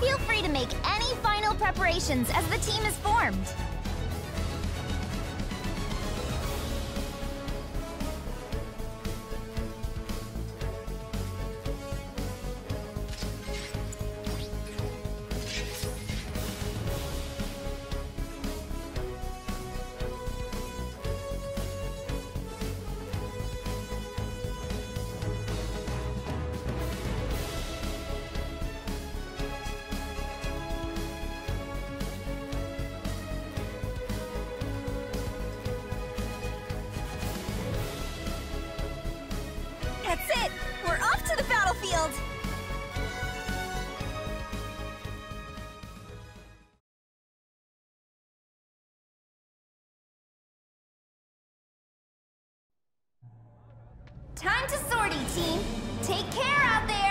Feel free to make any final preparations as the team is formed. That's it! We're off to the battlefield! Time to sortie, team! Take care out there!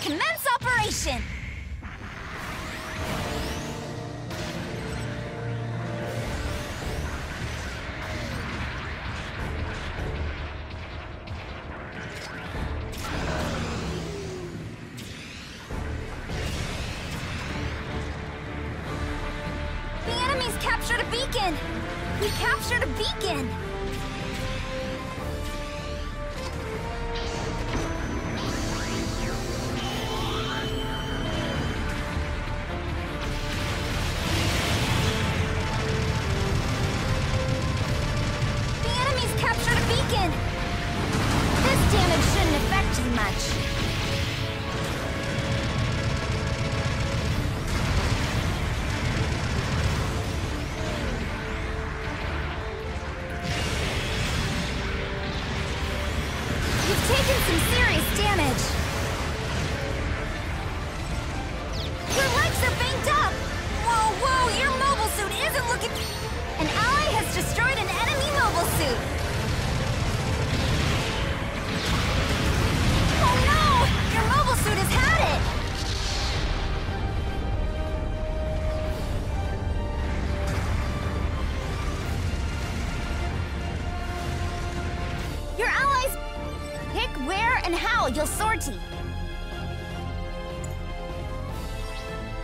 Commence operation! The enemy's captured a beacon! We captured a beacon! Taken some serious damage. Your legs are banged up. Whoa, whoa, your mobile suit isn't looking... An ally has destroyed an enemy mobile suit. Oh no, your mobile suit has had it. Your allies... Pick where and how you'll sortie.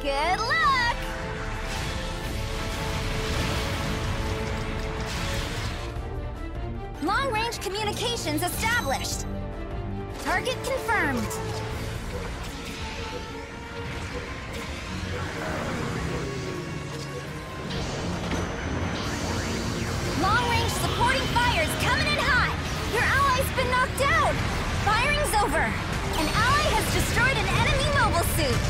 Good luck! Long-range communications established. Target confirmed. Long-range supporting fires coming in hot! Your ally's been knocked out! Firing's over! An ally has destroyed an enemy mobile suit!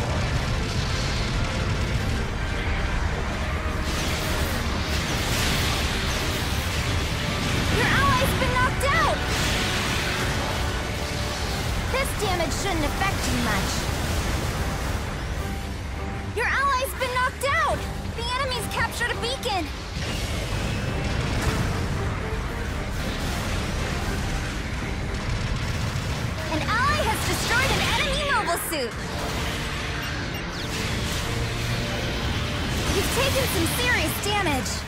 Your ally's been knocked out! This damage shouldn't affect you much. Your ally's been knocked out! The enemy's captured a beacon! An ally has destroyed an enemy mobile suit! You've taken some serious damage!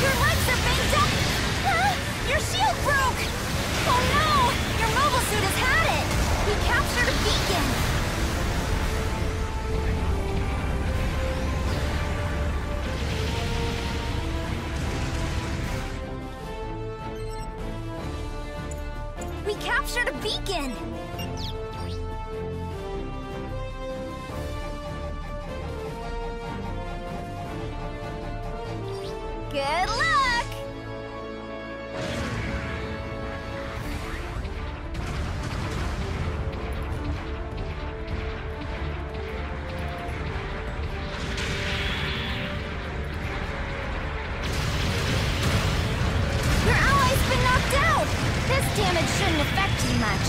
Your legs are banged up! Ah, your shield broke! Oh no! Your mobile suit has had it! We captured a beacon! We captured a beacon! Good luck! Your ally's been knocked out! This damage shouldn't affect you much.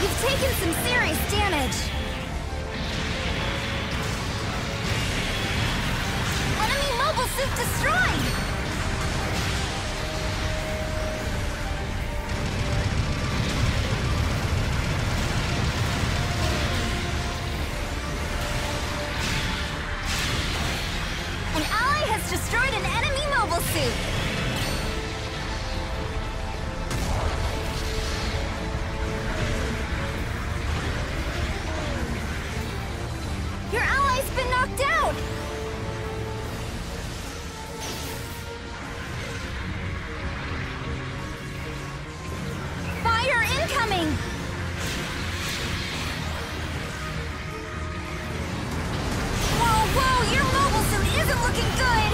You've taken some serious damage. Enemy mobile suit destroyed! you. Your ally's been knocked down! Fire incoming! Whoa, your mobile suit isn't looking good!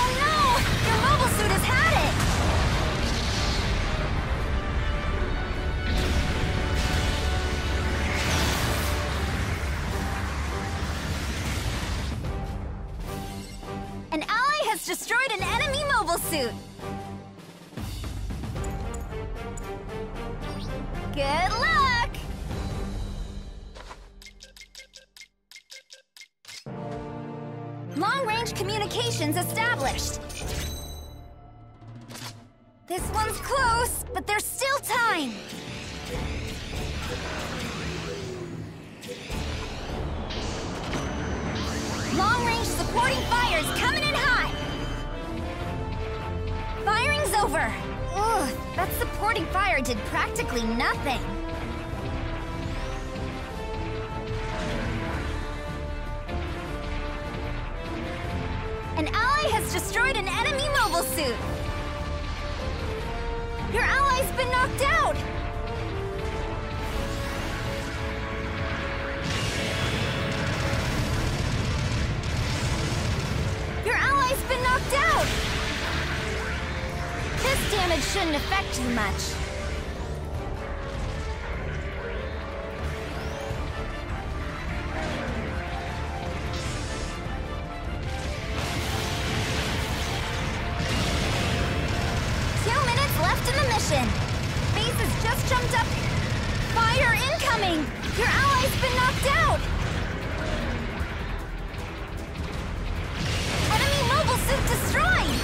Oh no! Your mobile suit has had it! An ally has destroyed an enemy mobile suit! Good luck! Long-range communications established. This one's close, but there's still time. Long-range supporting fire is coming in hot. Firing's over. Ugh, that supporting fire did practically nothing. An ally has destroyed an enemy mobile suit! Your ally's been knocked out! Your ally's been knocked out! This damage shouldn't affect you much. Base has just jumped up. Fire incoming! Your ally's been knocked out! Enemy mobile suit destroyed!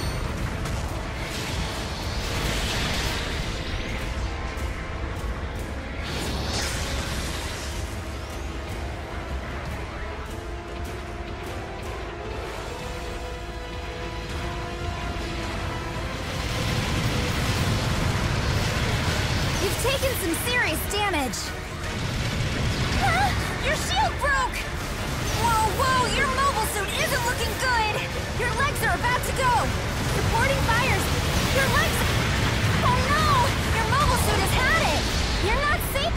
Taken some serious damage. Ah, your shield broke! Whoa, your mobile suit isn't looking good! Your legs are about to go! Supporting fires! Your legs... Oh no! Your mobile suit has had it! You're not safe!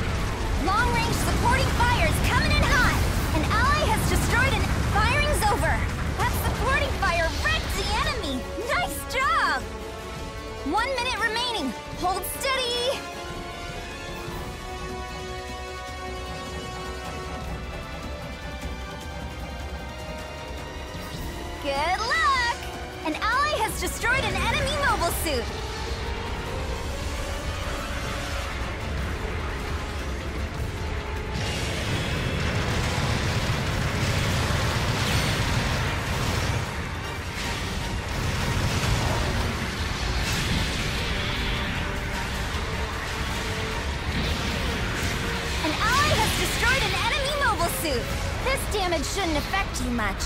Long-range supporting fires coming in hot! An ally has destroyed an... Firing's over! That supporting fire wrecked the enemy! Nice job! 1 minute remaining! Hold steady! Good luck! An ally has destroyed an enemy mobile suit! An ally has destroyed an enemy mobile suit! This damage shouldn't affect you much.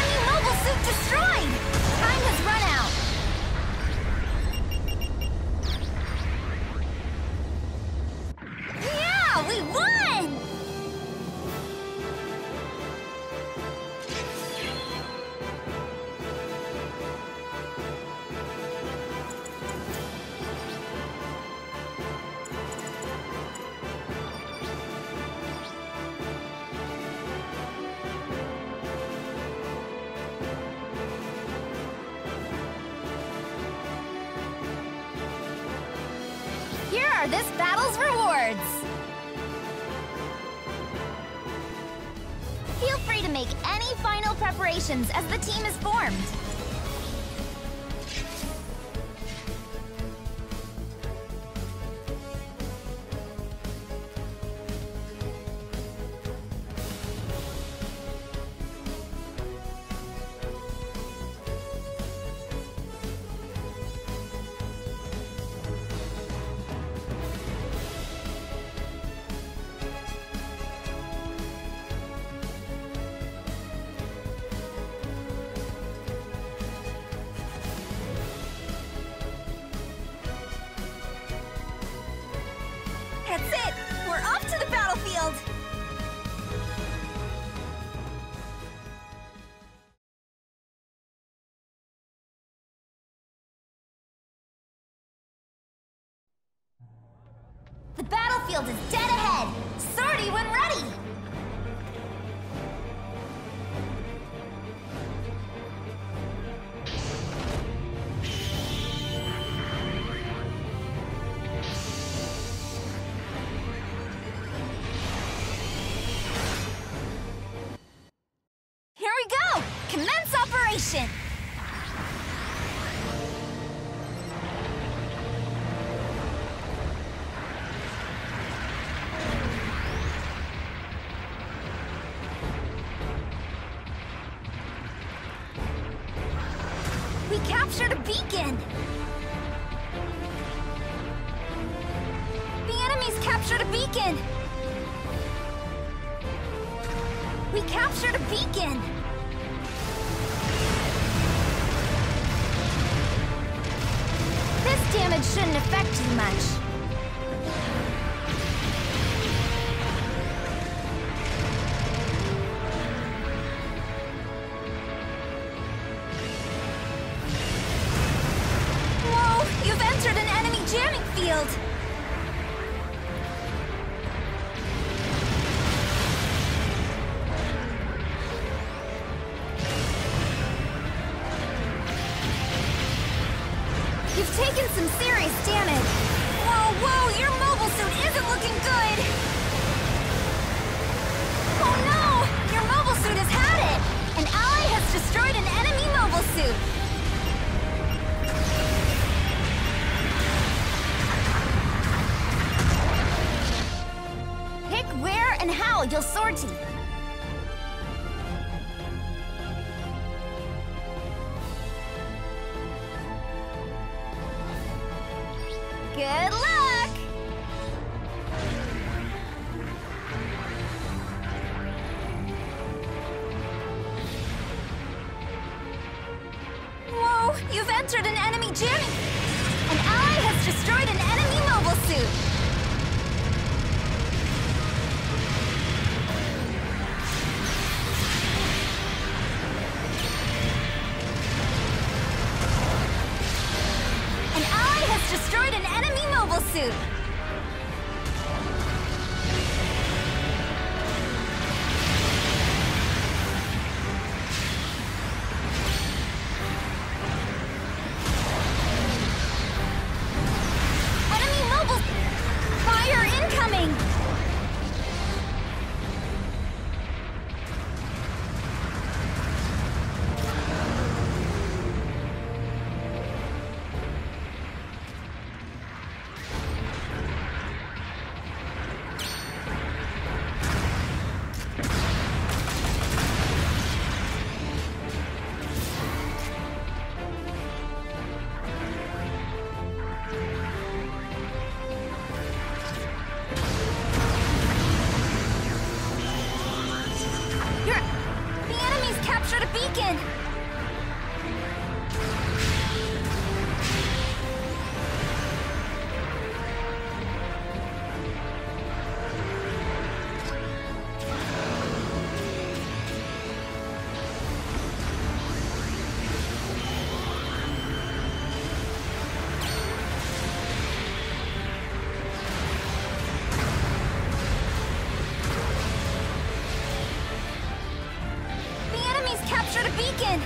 Enemy mobile suit destroyed! Time has run out! Yeah! We won! Here are this battle's rewards! Feel free to make any final preparations as the team is formed! shield is dead ahead. 30 when ready. Here we go. Commence operation. We captured a beacon! The enemy's captured a beacon! We captured a beacon! This damage shouldn't affect you much. You've taken some serious damage. Whoa, your mobile suit isn't looking good. Oh no, your mobile suit has had it. An ally has destroyed an enemy mobile suit. Pick where and how you'll sortie. Good luck! Whoa, you've entered an enemy jamming! An ally has destroyed an enemy mobile suit! An ally has destroyed an enemy mobile suit. Enemy mobile fire incoming. Beacon!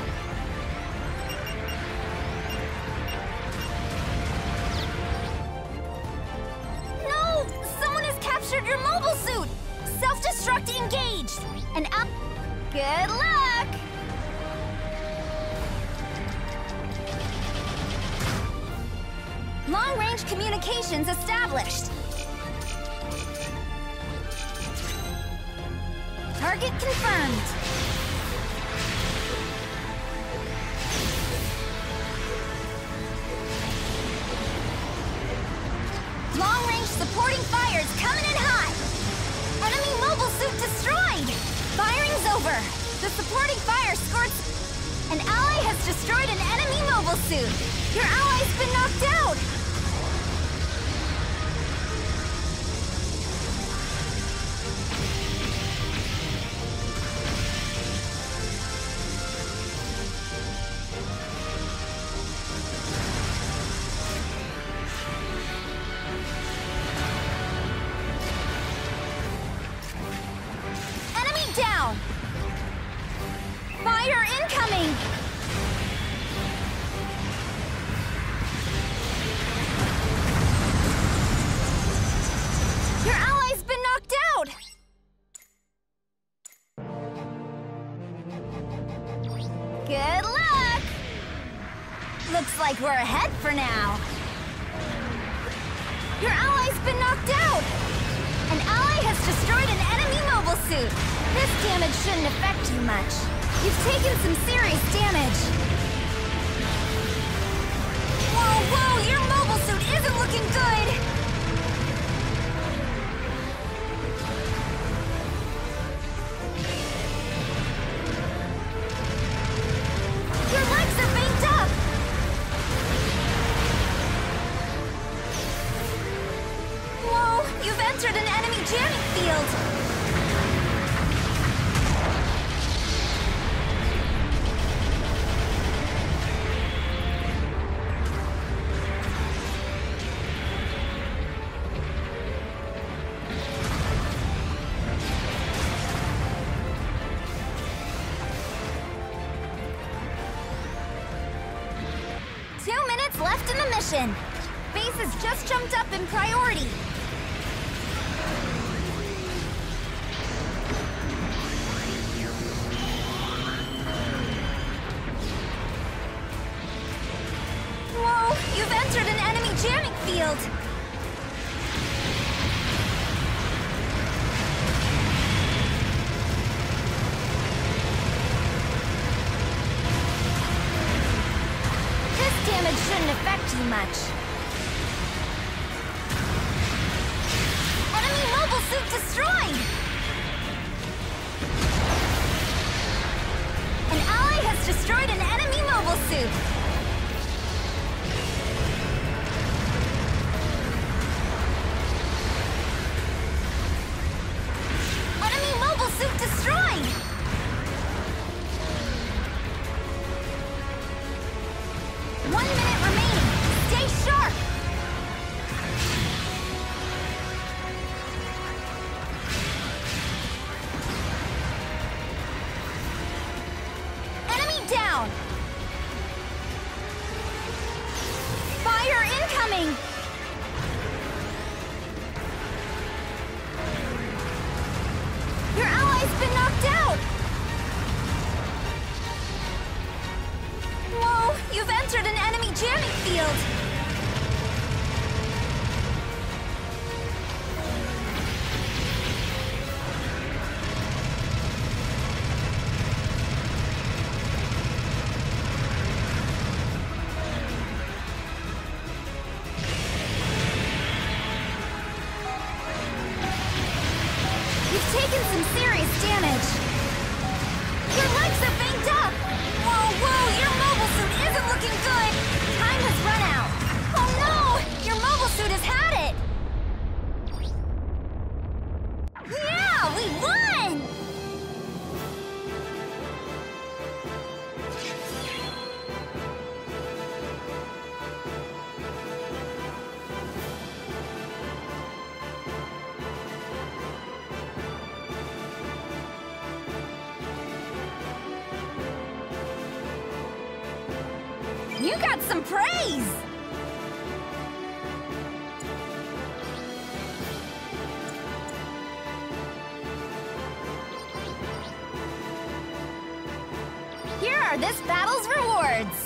No! Someone has captured your mobile suit! Self-destruct engaged! And up... Good luck! Long-range communications established. Target confirmed. Long-range supporting fires coming in hot! Enemy mobile suit destroyed! Firing's over! The supporting fire scored... An ally has destroyed an enemy mobile suit! Your ally's been knocked out! down! Fire incoming! Your ally's been knocked out! Good luck! Looks like we're ahead for now. Your ally's been knocked out! An ally has destroyed an enemy mobile suit! This damage shouldn't affect you much. You've taken some serious damage. Whoa, your mobile suit isn't looking good! Your legs are banked up! Whoa, you've entered an enemy jamming field! Left in the mission. Base has just jumped up in priority. Whoa, you've entered an enemy jamming field. Damage shouldn't affect you much. Enemy mobile suit destroyed! An ally has destroyed an enemy mobile suit! Enemy mobile suit destroyed! Fire incoming! Your ally's been knocked out! Whoa, you've entered an enemy jamming field! You've taken some serious damage. Your legs are banged up. Whoa, your mobile suit isn't looking good. Time has run out. Oh no, your mobile suit has had it. Yeah, we won! You got some praise! Here are this battle's rewards.